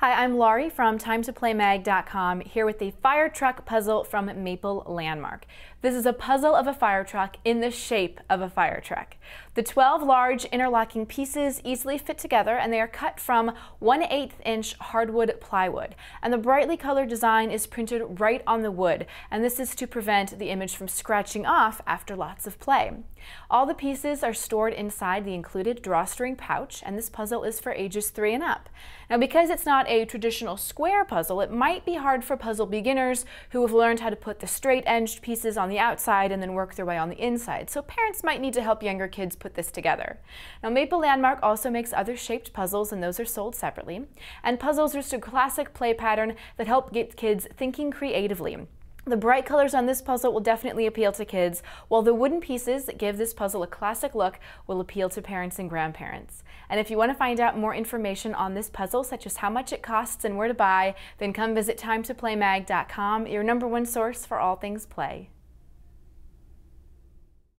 Hi, I'm Laurie from timetoplaymag.com, here with the fire truck puzzle from Maple Landmark. This is a puzzle of a fire truck in the shape of a fire truck. The 12 large interlocking pieces easily fit together, and they are cut from 1/8" hardwood plywood. And the brightly colored design is printed right on the wood, and this is to prevent the image from scratching off after lots of play. All the pieces are stored inside the included drawstring pouch, and this puzzle is for ages 3 and up. Now, because it's not a traditional square puzzle, it might be hard for puzzle beginners who have learned how to put the straight-edged pieces on the outside and then work their way on the inside, so parents might need to help younger kids put this together. Now, Maple Landmark also makes other shaped puzzles, and those are sold separately. And puzzles are just a classic play pattern that help get kids thinking creatively. The bright colors on this puzzle will definitely appeal to kids, while the wooden pieces that give this puzzle a classic look will appeal to parents and grandparents. And if you want to find out more information on this puzzle, such as how much it costs and where to buy, then come visit timetoplaymag.com, your #1 source for all things play.